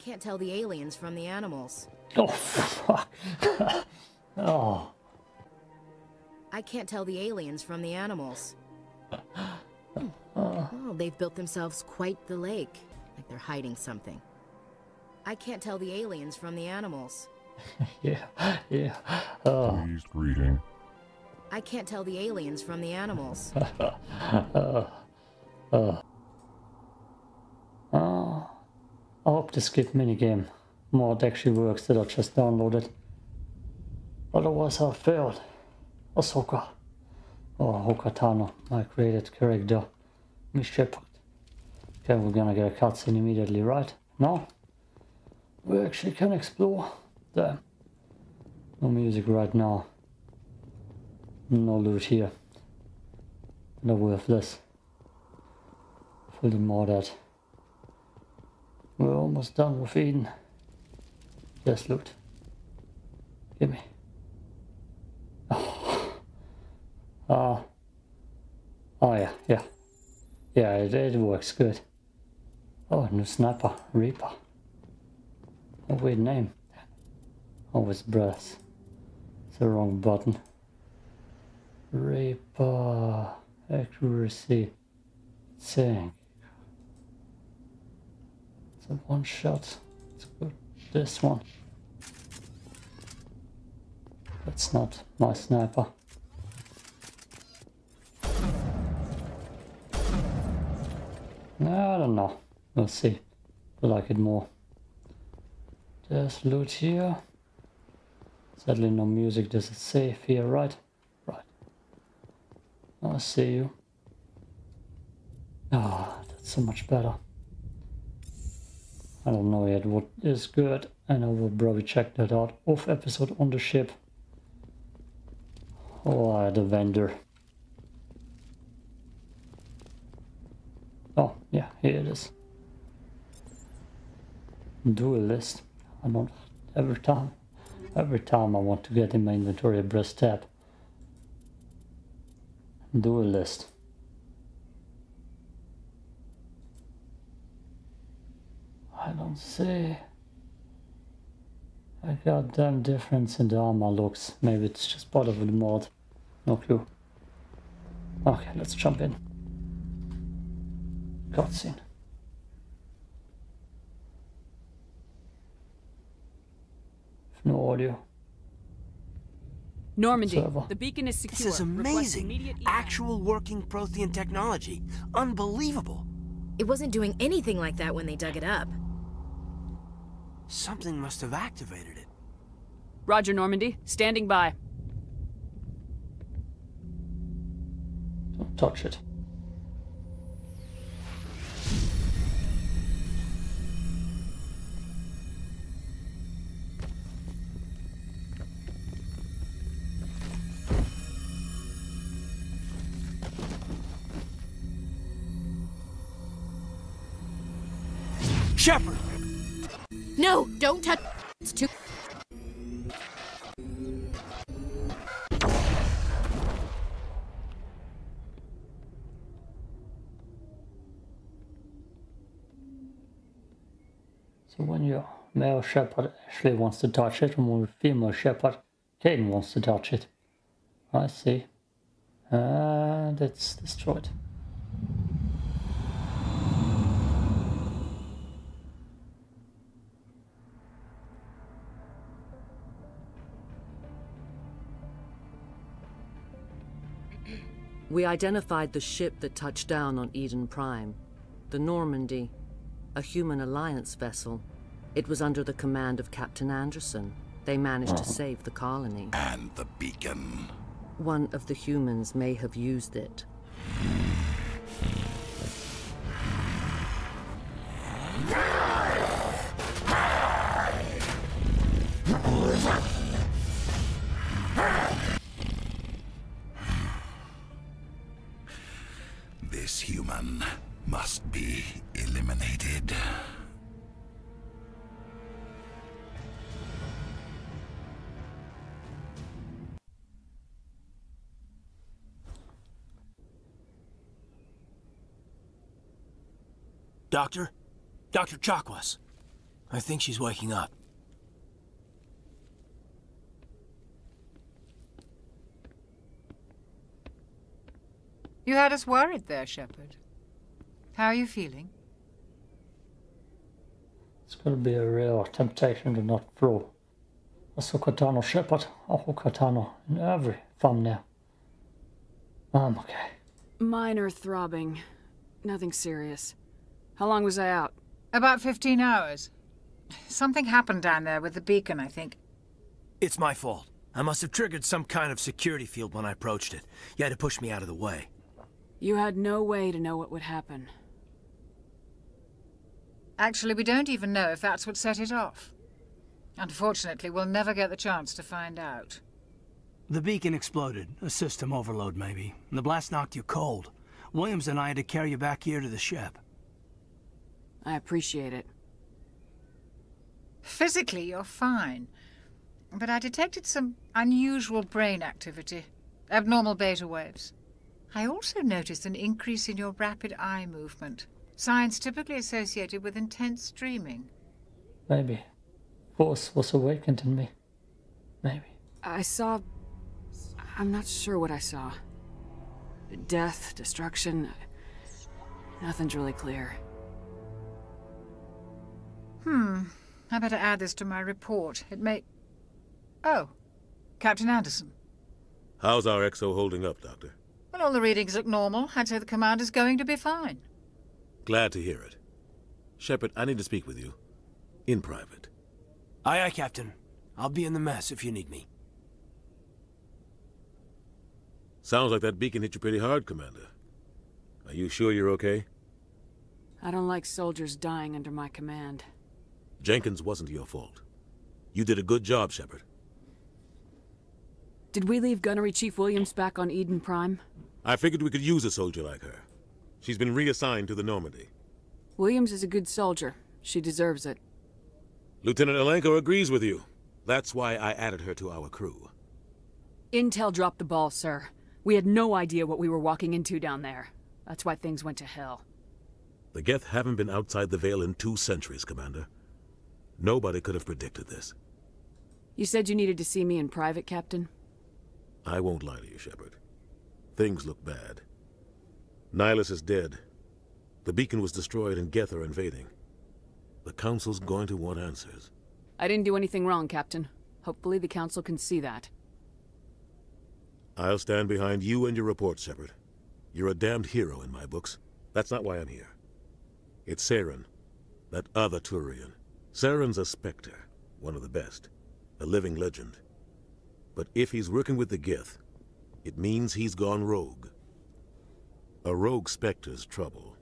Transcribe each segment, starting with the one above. Can't tell the aliens from the animals. Oh, fuck. Oh. I can't tell the aliens from the animals. Oh, they've built themselves quite the lake. Like they're hiding something. I can't tell the aliens from the animals. Yeah, yeah. Oh. Please reading. I can't tell the aliens from the animals. Oh. I hope the skip minigame mod actually works that I just downloaded. Otherwise I failed. Ahsoka. Or Ahsoka Tano, my created character. Miss Shepard. Okay, we're gonna get a cutscene immediately, right? No? We actually can explore. Damn. No music right now. No loot here. No worthless. Fully modded. We're almost done with Eden. Yes, loot. Gimme. Oh. Oh yeah, yeah. Yeah, it works good. Oh, new sniper. Reaper. A weird name. Oh, it's brass. It's the wrong button. Reaper. Accuracy. Tank. It's a one shot. Let's go this one. That's not my sniper. I don't know. We'll see. I like it more. There's loot here. Sadly no music. There's a safe here, right? Right. I see you. Ah, that's so much better. I don't know yet what is good, and I will probably check that out off episode on the ship. Or at the vendor. Oh, yeah, here it is. Duelist. I don't... Every time I want to get in my inventory a press tab. Duelist. I don't see a goddamn difference in the armor looks. Maybe it's just part of the mod. No clue. Okay, let's jump in. Cutscene. No audio. Normandy, the beacon is secure. This is amazing. Actual working Prothean technology. Unbelievable. It wasn't doing anything like that when they dug it up. Something must have activated it. Roger, Normandy. Standing by. Don't touch it. Shepard! No, don't touch. It's too. So when your male Shepard Ashley wants to touch it, and when your female Shepard Kalen wants to touch it. I see. And it's destroyed. We identified the ship that touched down on Eden Prime, the Normandy, a human alliance vessel. It was under the command of Captain Anderson. They managed to save the colony. And the beacon. One of the humans may have used it. Must be eliminated. Doctor? Dr. Chakwas. I think she's waking up. You had us worried there, Shepard. How are you feeling? It's going to be a real temptation to not throw Ahsoka Tano Shepard, Ahsoka Tano in every thumbnail. I'm okay. Minor throbbing. Nothing serious. How long was I out? About 15 hours. Something happened down there with the beacon, I think. It's my fault. I must have triggered some kind of security field when I approached it. You had to push me out of the way. You had no way to know what would happen. Actually, we don't even know if that's what set it off. Unfortunately, we'll never get the chance to find out. The beacon exploded. A system overload, maybe. And the blast knocked you cold. Williams and I had to carry you back here to the ship. I appreciate it. Physically, you're fine. But I detected some unusual brain activity. Abnormal beta waves. I also noticed an increase in your rapid eye movement. Signs typically associated with intense dreaming. Maybe. Force was awakened in me. Maybe. I saw... I'm not sure what I saw. Death, destruction... Nothing's really clear. I better add this to my report. It may... Oh. Captain Anderson. How's our exo holding up, Doctor? Well, all the readings look normal. I'd say the commander's going to be fine. Glad to hear it. Shepard, I need to speak with you. In private. Aye, aye, Captain. I'll be in the mess if you need me. Sounds like that beacon hit you pretty hard, Commander. Are you sure you're okay? I don't like soldiers dying under my command. Jenkins wasn't your fault. You did a good job, Shepard. Did we leave Gunnery Chief Williams back on Eden Prime? I figured we could use a soldier like her. She's been reassigned to the Normandy. Williams is a good soldier. She deserves it. Lieutenant Alenko agrees with you. That's why I added her to our crew. Intel dropped the ball, sir. We had no idea what we were walking into down there. That's why things went to hell. The Geth haven't been outside the Veil in 2 centuries, Commander. Nobody could have predicted this. You said you needed to see me in private, Captain? I won't lie to you, Shepard. Things look bad. Nihlus is dead. The beacon was destroyed and Geth are invading. The Council's going to want answers. I didn't do anything wrong, Captain. Hopefully the Council can see that. I'll stand behind you and your report, Shepard. You're a damned hero in my books. That's not why I'm here. It's Saren, that other Turian. Saren's a Spectre, one of the best. A living legend. But if he's working with the Geth, it means he's gone rogue. A rogue Spectre's trouble.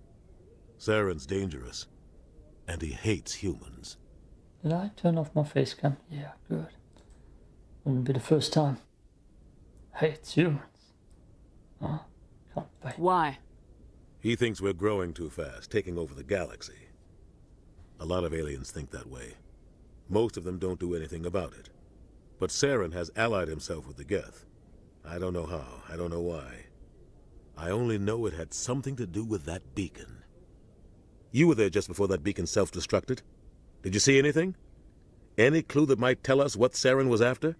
Saren's dangerous. And he hates humans. Did I turn off my face cam? Yeah, good. Wouldn't be the first time. Hates humans. Huh? Can't wait. Why? He thinks we're growing too fast, taking over the galaxy. A lot of aliens think that way. Most of them don't do anything about it. But Saren has allied himself with the Geth. I don't know how, I don't know why. I only know it had something to do with that beacon. You were there just before that beacon self-destructed. Did you see anything? Any clue that might tell us what Saren was after?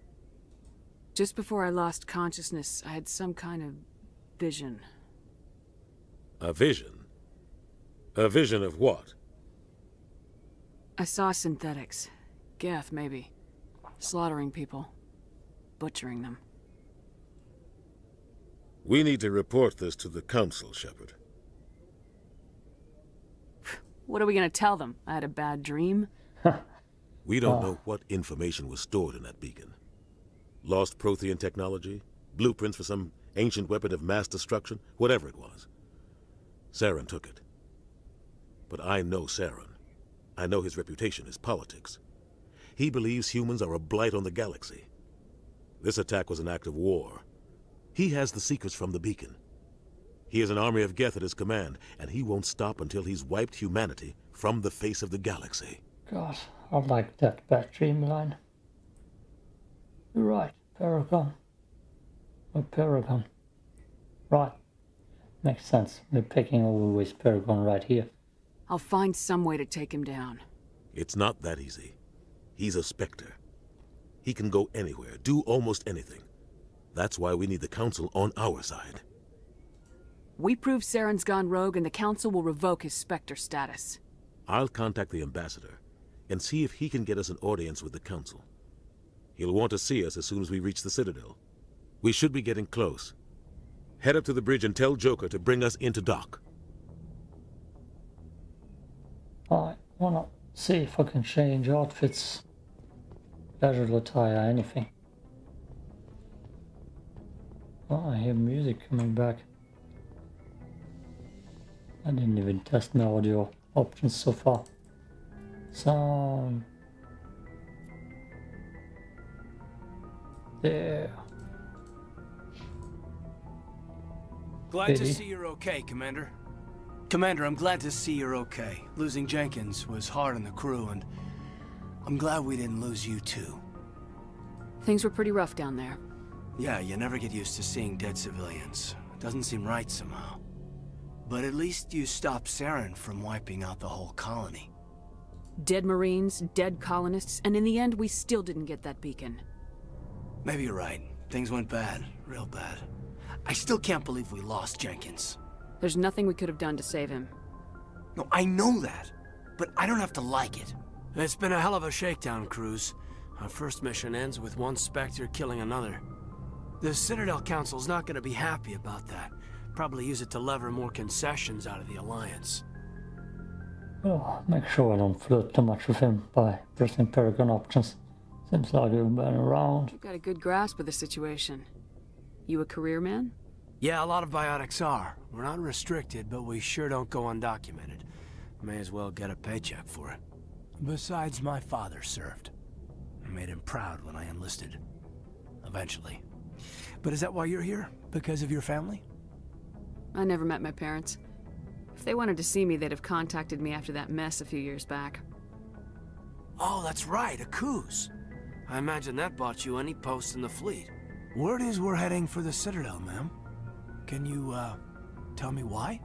Just before I lost consciousness, I had some kind of vision. A vision? A vision of what? I saw synthetics. Geth, maybe. Slaughtering people. Butchering them. We need to report this to the Council, Shepard. What are we going to tell them? I had a bad dream? We don't know what information was stored in that beacon. Lost Prothean technology? Blueprints for some ancient weapon of mass destruction? Whatever it was. Saren took it. But I know Saren. I know his reputation, his politics. He believes humans are a blight on the galaxy. This attack was an act of war. He has the secrets from the beacon. He has an army of Geth at his command, and he won't stop until he's wiped humanity from the face of the galaxy. God, I like that bad dream line. You're right, Paragon. Or Paragon. Right. Makes sense. We're picking always Paragon right here. I'll find some way to take him down. It's not that easy. He's a Spectre. He can go anywhere, do almost anything. That's why we need the Council on our side. We prove Saren's gone rogue and the Council will revoke his Spectre status. I'll contact the Ambassador and see if he can get us an audience with the Council. He'll want to see us as soon as we reach the Citadel. We should be getting close. Head up to the bridge and tell Joker to bring us into dock. I wanna see if I can change outfits, casual attire, anything. Oh, I hear music coming back. I didn't even test my audio options so far. Sound. There. Glad to see you're okay, Commander. Commander, I'm glad to see you're okay. Losing Jenkins was hard on the crew, and I'm glad we didn't lose you too. Things were pretty rough down there. Yeah, you never get used to seeing dead civilians. Doesn't seem right somehow. But at least you stopped Saren from wiping out the whole colony. Dead Marines, dead colonists, and in the end, we still didn't get that beacon. Maybe you're right. Things went bad. Real bad. I still can't believe we lost Jenkins. There's nothing we could have done to save him. No, I know that, but I don't have to like it. It's been a hell of a shakedown cruise. Our first mission ends with one Spectre killing another. The Citadel Council's not going to be happy about that. Probably use it to lever more concessions out of the Alliance. Oh, make sure I don't flirt too much with him by pressing Paragon options. Seems like you've been around. You've got a good grasp of the situation. You a career man? Yeah, a lot of biotics are. We're not restricted, but we sure don't go undocumented. May as well get a paycheck for it. Besides, my father served. I made him proud when I enlisted. Eventually. But is that why you're here? Because of your family? I never met my parents. If they wanted to see me, they'd have contacted me after that mess a few years back. Oh, that's right, a coups. I imagine that bought you any post in the fleet. Word is we're heading for the Citadel, ma'am. Can you, tell me why?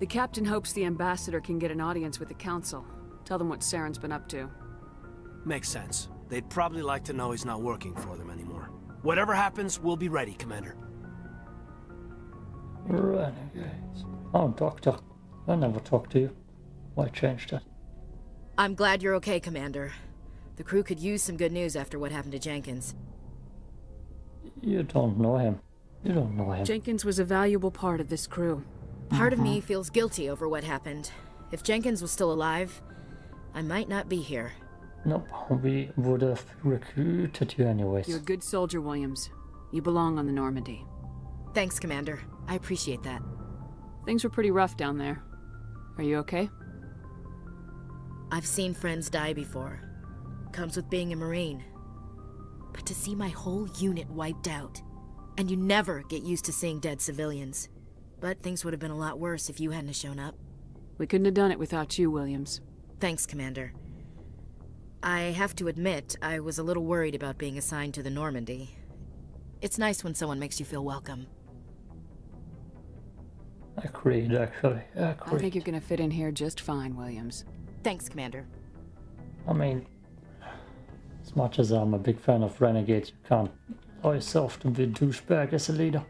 The captain hopes the Ambassador can get an audience with the Council. Tell them what Saren's been up to. Makes sense. They'd probably like to know he's not working for them anymore. Whatever happens, we'll be ready, Commander. Renegades. Oh, Doctor. I never talked to you. Why change that? I'm glad you're okay, Commander. The crew could use some good news after what happened to Jenkins. You don't know him. You don't know him. Jenkins was a valuable part of this crew. Part of me feels guilty over what happened. If Jenkins was still alive, I might not be here. Nope, we would have recruited you anyways. You're a good soldier, Williams. You belong on the Normandy. Thanks, Commander. I appreciate that. Things were pretty rough down there. Are you okay? I've seen friends die before. Comes with being a Marine. But to see my whole unit wiped out, and you never get used to seeing dead civilians. But things would have been a lot worse if you hadn't shown up. We couldn't have done it without you, Williams. Thanks, Commander. I have to admit, I was a little worried about being assigned to the Normandy. It's nice when someone makes you feel welcome. Agreed, actually. Agreed. I think you're gonna fit in here just fine, Williams. Thanks, Commander. I mean, as much as I'm a big fan of renegades, you can't allow yourself to be a douchebag as a leader.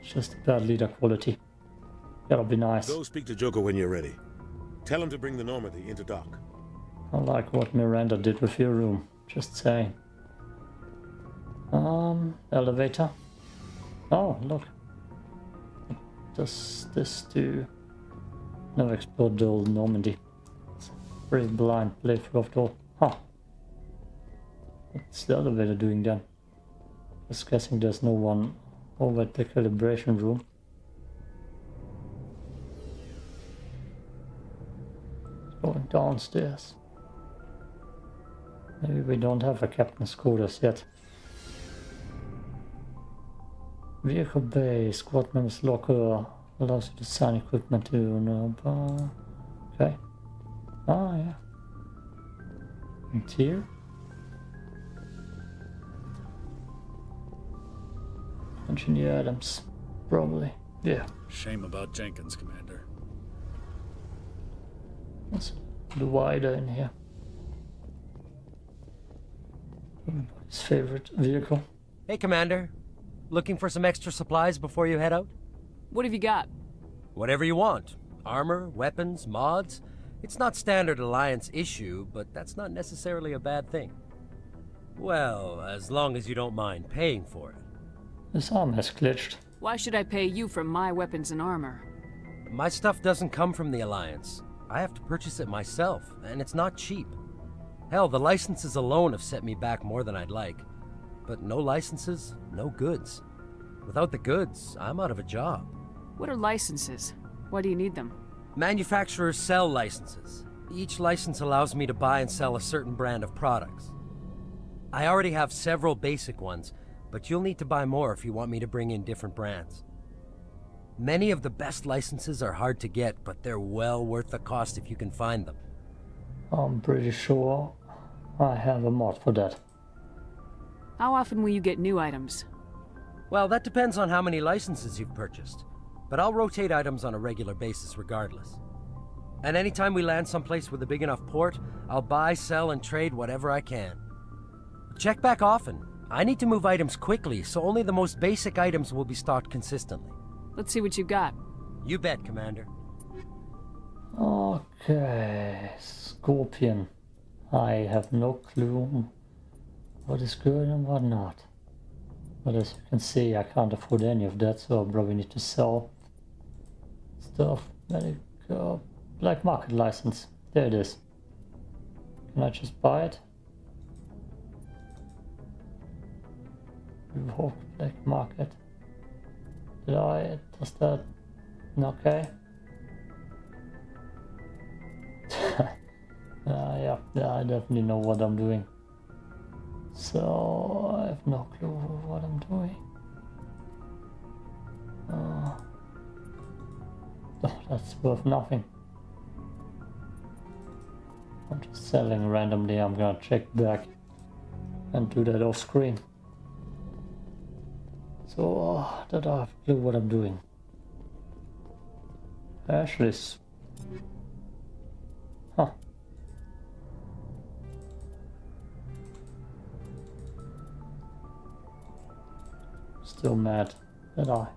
It's just a bad leader quality. Gotta be nice. Go speak to Joker when you're ready. Tell him to bring the Normandy into dock. I like what Miranda did with your room. Just saying. Elevator. Oh, look. What does this do? Never explored the old Normandy. It's a pretty blind playthrough after all. Huh. What's the elevator doing then? Just guessing there's no one over at the calibration room. It's going downstairs. Maybe we don't have a captain's quarters yet. Vehicle bay, squad members locker allows you to sign equipment to no. Okay. Ah, yeah. Interior. Engineer Adams, probably. Yeah. Shame about Jenkins, Commander. What's wider in here? His favorite vehicle. Hey, Commander. Looking for some extra supplies before you head out? What have you got? Whatever you want. Armor, weapons, mods. It's not standard Alliance issue, but that's not necessarily a bad thing. Well, as long as you don't mind paying for it. This arm has glitched. Why should I pay you for my weapons and armor? My stuff doesn't come from the Alliance. I have to purchase it myself, and it's not cheap. Hell, the licenses alone have set me back more than I'd like. But no licenses, no goods. Without the goods, I'm out of a job. What are licenses? Why do you need them? Manufacturers sell licenses. Each license allows me to buy and sell a certain brand of products. I already have several basic ones, but you'll need to buy more if you want me to bring in different brands. Many of the best licenses are hard to get, but they're well worth the cost if you can find them. I'm pretty sure I have a mod for that. How often will you get new items? Well, that depends on how many licenses you've purchased. But I'll rotate items on a regular basis regardless. And anytime we land someplace with a big enough port, I'll buy, sell, and trade whatever I can. Check back often. I need to move items quickly, so only the most basic items will be stocked consistently. Let's see what you got. You bet, Commander. Okay, Scorpion. I have no clue what is good and what not. But as you can see, I can't afford any of that, so I'll probably need to sell stuff. Medical, black market license. There it is. Can I just buy it? Revoke black market. Did I? Does that? Okay. Yeah, I definitely know what I'm doing. So I have no clue what I'm doing. Oh, that's worth nothing. I'm just selling randomly. I'm gonna check back and do that off screen. So that I have a clue what I'm doing. Ashley's. Huh. Still mad that I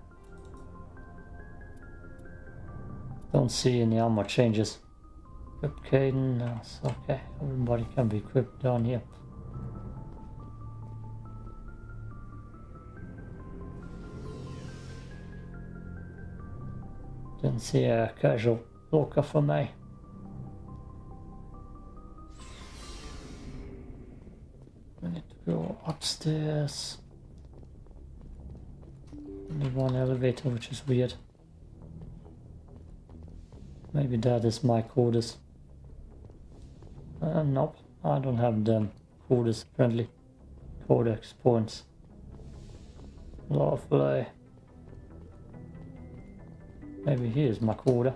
don't see any armor changes. Equip Kaidan, okay, everybody can be equipped down here. Didn't see a casual walker for me. We need to go upstairs. Only one elevator, which is weird. Maybe that is my quarters. Nope, I don't have them quarters friendly. Codex points. Lovely. Maybe here's my quarter.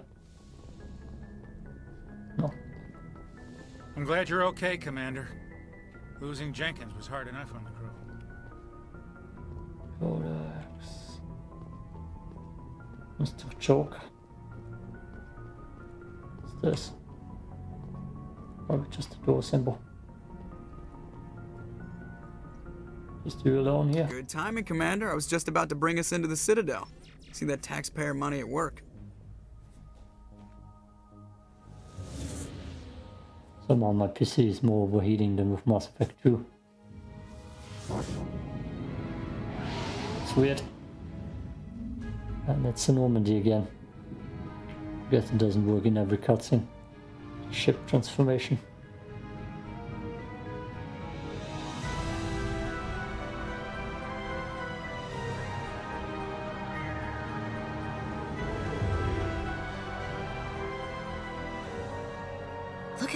No. I'm glad you're okay, Commander. Losing Jenkins was hard enough on the crew. Codex. Mr. Joker. What's this? Probably just a door symbol. Just you alone here. Good timing, Commander. I was just about to bring us into the Citadel. See that taxpayer money at work. Somehow my PC is more overheating than with Mass Effect 2. It's weird. And it's the Normandy again. I guess it doesn't work in every cutscene. Ship transformation.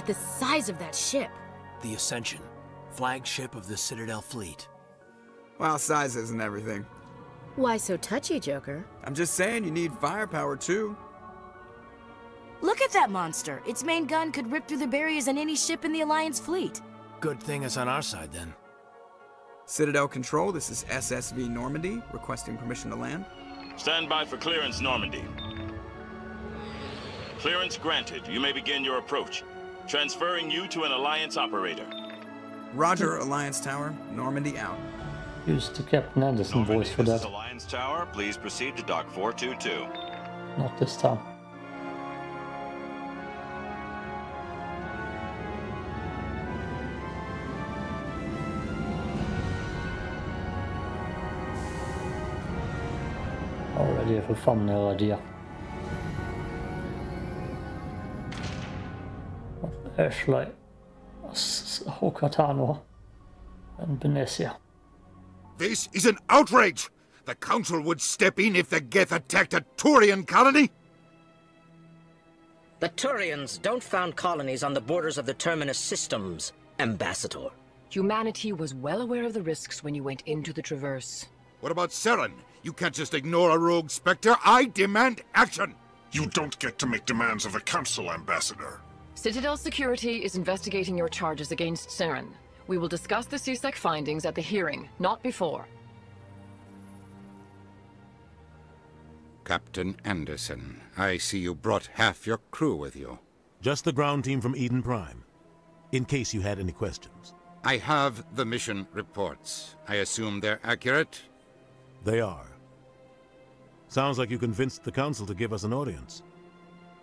The size of that ship. The Ascension, flagship of the Citadel fleet. Well, size isn't everything. Why so touchy, Joker? I'm just saying you need firepower too. Look at that monster. Its main gun could rip through the barriers on any ship in the Alliance fleet. Good thing it's on our side then. Citadel Control, this is SSV Normandy, requesting permission to land. Stand by for clearance, Normandy. Clearance granted. You may begin your approach. Transferring you to an Alliance operator. Roger, Alliance Tower. Normandy out. Use the Captain Anderson Normandy, voice for that. This is Alliance Tower. Please proceed to Dock 422. Not this time. Already have a thumbnail idea. Ashley, Ahsoka Tano, and Benessia. This is an outrage! The Council would step in if the Geth attacked a Turian colony? The Turians don't found colonies on the borders of the Terminus systems, Ambassador. Humanity was well aware of the risks when you went into the Traverse. What about Saren? You can't just ignore a rogue Spectre. I demand action! You don't get to make demands of the Council, Ambassador. Citadel Security is investigating your charges against Saren. We will discuss the C-Sec findings at the hearing, not before. Captain Anderson, I see you brought half your crew with you. Just the ground team from Eden Prime, in case you had any questions. I have the mission reports. I assume they're accurate? They are. Sounds like you convinced the Council to give us an audience.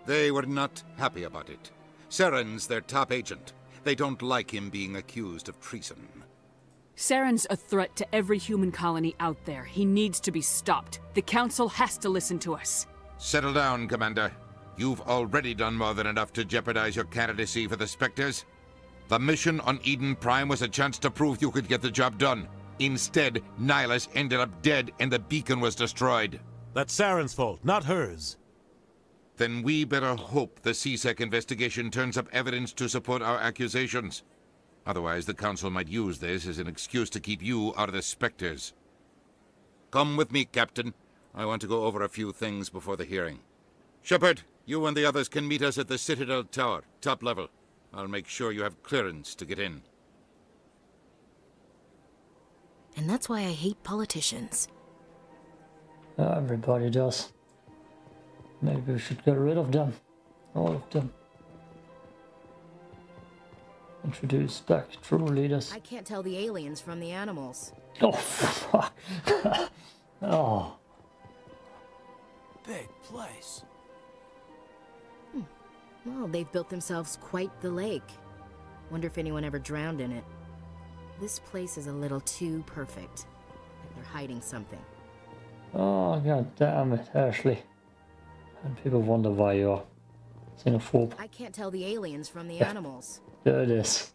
They were not happy about it. Saren's their top agent. They don't like him being accused of treason. Saren's a threat to every human colony out there. He needs to be stopped. The Council has to listen to us. Settle down, Commander. You've already done more than enough to jeopardize your candidacy for the Spectres. The mission on Eden Prime was a chance to prove you could get the job done. Instead, Nihlus ended up dead and the beacon was destroyed. That's Saren's fault, not hers. Then we better hope the C-Sec investigation turns up evidence to support our accusations. Otherwise, the Council might use this as an excuse to keep you out of the Spectres. Come with me, Captain. I want to go over a few things before the hearing. Shepard, you and the others can meet us at the Citadel Tower, top level. I'll make sure you have clearance to get in. And that's why I hate politicians. Everybody does. Maybe we should get rid of them. All of them. Introduce back true leaders. I can't tell the aliens from the animals. Oh, fuck. Oh. Big place. Hmm. Well, they've built themselves quite the lake. Wonder if anyone ever drowned in it. This place is a little too perfect. Like they're hiding something. Oh, god damn it, Ashley. And people wonder why you're xenophobe. I can't tell the aliens from the animals. There it is.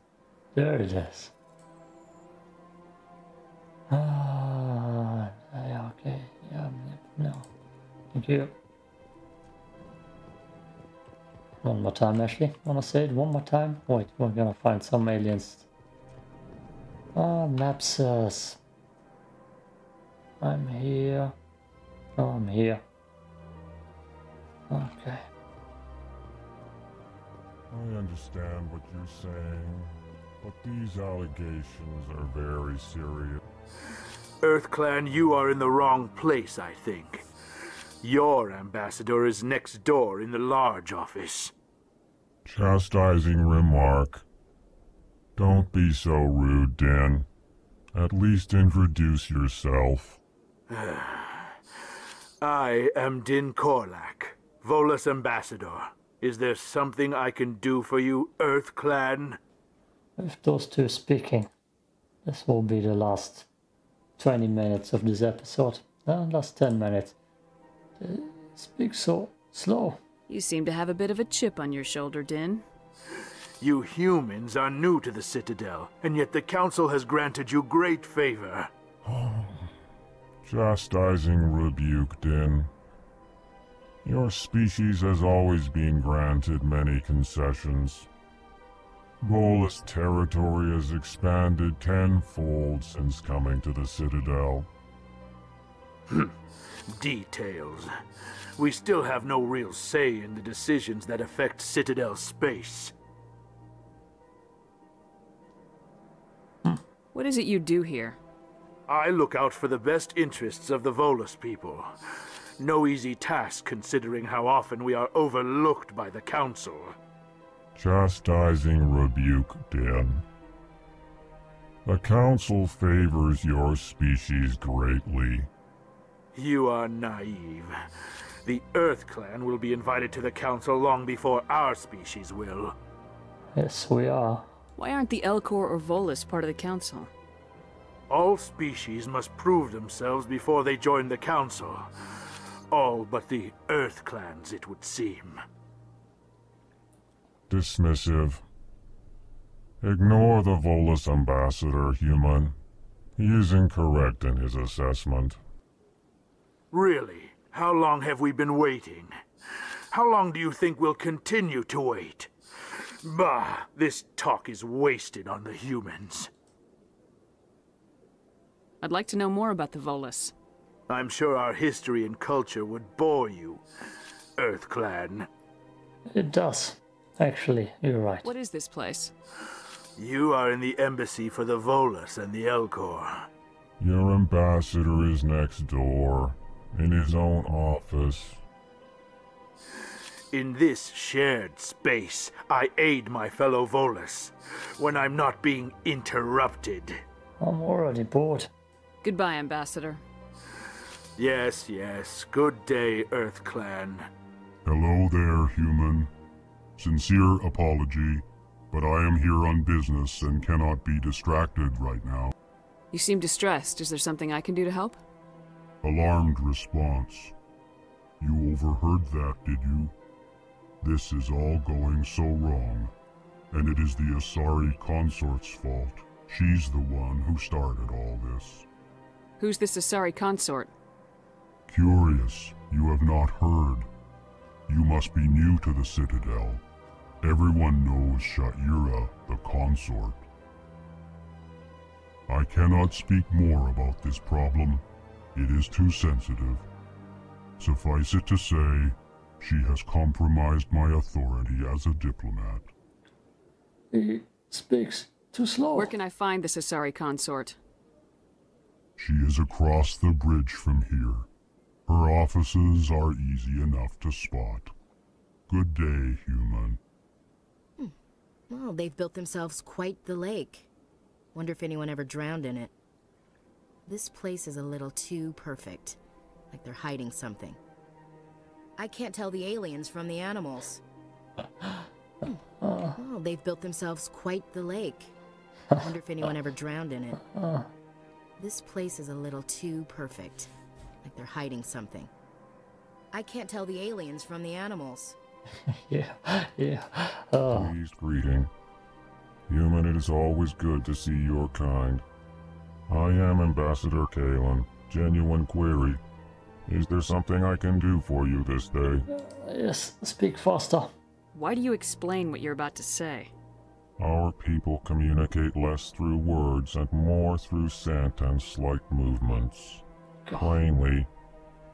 There it is. Ah, okay. Yeah, no. Thank you. One more time, Ashley. Wanna say it one more time? Wait, we're gonna find some aliens. Ah, map says. I'm here. Oh, I'm here. Okay. I understand what you're saying, but these allegations are very serious. Earth Clan, you are in the wrong place, I think. Your ambassador is next door in the large office. Chastising remark. Don't be so rude, Din. At least introduce yourself. I am Din Korlak. Volus Ambassador, is there something I can do for you, Earth Clan? If those two are speaking, this will be the last 20 minutes of this episode. Last 10 minutes. They speak so slow. You seem to have a bit of a chip on your shoulder, Din. You humans are new to the Citadel, and yet the Council has granted you great favor. Chastising rebuke, Din. Your species has always been granted many concessions. Volus territory has expanded tenfold since coming to the Citadel. Details. We still have no real say in the decisions that affect Citadel space. What is it you do here? I look out for the best interests of the Volus people. No easy task, considering how often we are overlooked by the Council. Chastising rebuke, Din. The Council favors your species greatly. You are naive. The Earth Clan will be invited to the Council long before our species will. Yes, we are. Why aren't the Elcor or Volus part of the Council? All species must prove themselves before they join the Council. All but the Earth Clans, it would seem. Dismissive. Ignore the Volus ambassador, human. He is incorrect in his assessment. Really? How long have we been waiting? How long do you think we'll continue to wait? Bah! This talk is wasted on the humans. I'd like to know more about the Volus. I'm sure our history and culture would bore you, Earth Clan. It does. Actually, you're right. What is this place? You are in the embassy for the Volus and the Elcor. Your ambassador is next door, in his own office. In this shared space, I aid my fellow Volus, when I'm not being interrupted. I'm already bored. Goodbye, Ambassador. Yes, yes. Good day, Earth Clan. Hello there, human. Sincere apology, but I am here on business and cannot be distracted right now. You seem distressed. Is there something I can do to help? Alarmed response. You overheard that, did you? This is all going so wrong, and it is the Asari consort's fault. She's the one who started all this. Who's this Asari consort? Curious, you have not heard. You must be new to the Citadel. Everyone knows Sha'ira, the consort. I cannot speak more about this problem. It is too sensitive. Suffice it to say, she has compromised my authority as a diplomat. He speaks too slow. Where can I find this Asari consort? She is across the bridge from here. Her offices are easy enough to spot. Good day, human. Well, they've built themselves quite the lake. Wonder if anyone ever drowned in it. This place is a little too perfect. Like they're hiding something. I can't tell the aliens from the animals. Well, they've built themselves quite the lake. Wonder if anyone ever drowned in it. This place is a little too perfect. Like they're hiding something. I can't tell the aliens from the animals. yeah. Oh. Pleased greeting. Human, it is always good to see your kind. I am Ambassador Kalen. Genuine query. Is there something I can do for you this day? Yes, speak faster. Why do you explain what you're about to say? Our people communicate less through words and more through scent and slight movements. Plainly,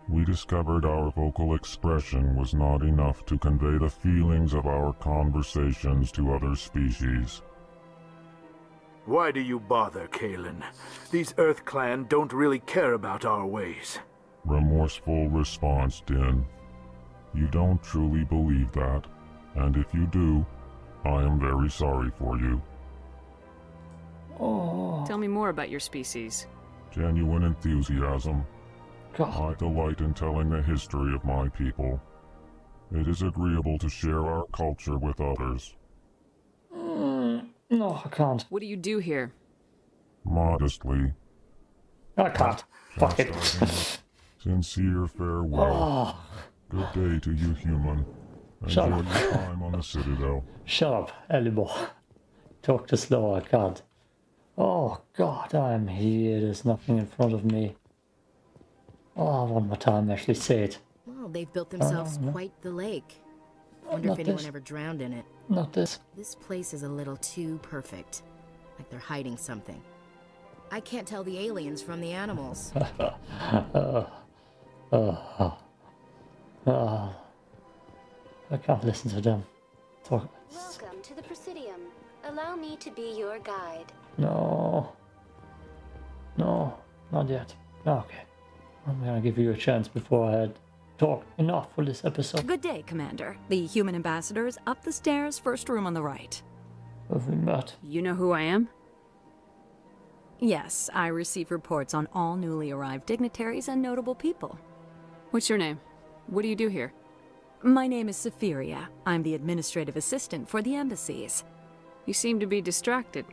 we discovered our vocal expression was not enough to convey the feelings of our conversations to other species. Why do you bother, Kalen? These Earth Clan don't really care about our ways. Remorseful response, Din. You don't truly believe that, and if you do, I am very sorry for you. Oh. Tell me more about your species. Genuine enthusiasm. God. I delight in telling the history of my people. It is agreeable to share our culture with others. No, I can't. What do you do here? Modestly. I can't. Fuck it. Sincere farewell. Oh. Good day to you, human. Shut up. Enjoy your time on the Citadel. Shut up, Elibor. Talk too slow, I can't. Oh God, I'm here. There's nothing in front of me. Oh, one more time, Ashley, say it. Well, they've built themselves quite the lake. Wonder if anyone ever drowned in it. Not this. This place is a little too perfect. Like they're hiding something. I can't tell the aliens from the animals. I can't listen to them. Talk. Welcome to the Presidium. Allow me to be your guide. No, not yet. Okay. I'm gonna give you a chance before I had talked enough for this episode. Good day, Commander. The human ambassador is up the stairs, first room on the right. Have we met? You know who I am? Yes, I receive reports on all newly arrived dignitaries and notable people. What's your name? What do you do here? My name is Sephiria. I'm the administrative assistant for the embassies. You seem to be distracted.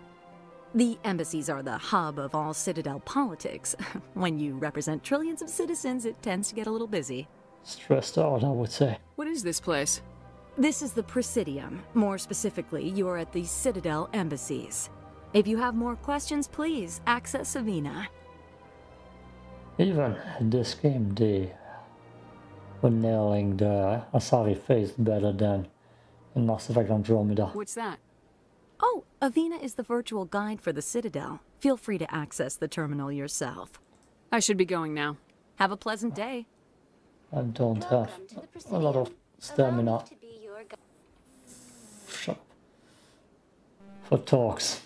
The embassies are the hub of all Citadel politics. When you represent trillions of citizens, it tends to get a little busy. Stressed out, I would say. What is this place? This is the Presidium. More specifically, you are at the Citadel embassies. If you have more questions, please access Savina. Even this game, they were nailing the Asari face better than Mass Effect Andromeda. What's that? Oh, Avena is the virtual guide for the Citadel. Feel free to access the terminal yourself. I should be going now. Have a pleasant day. I don't have a lot of stamina for talks.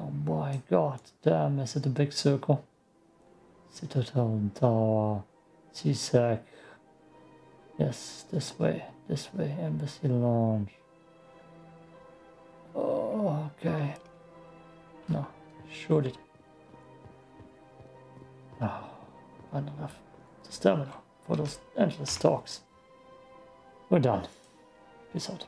Oh my god, damn, is it a big circle? Citadel Tower, C-Sec. Yes, this way, Embassy Lounge. Oh, okay. No, shoot it. No, I don't have the stamina for those endless talks. We're done. Peace out.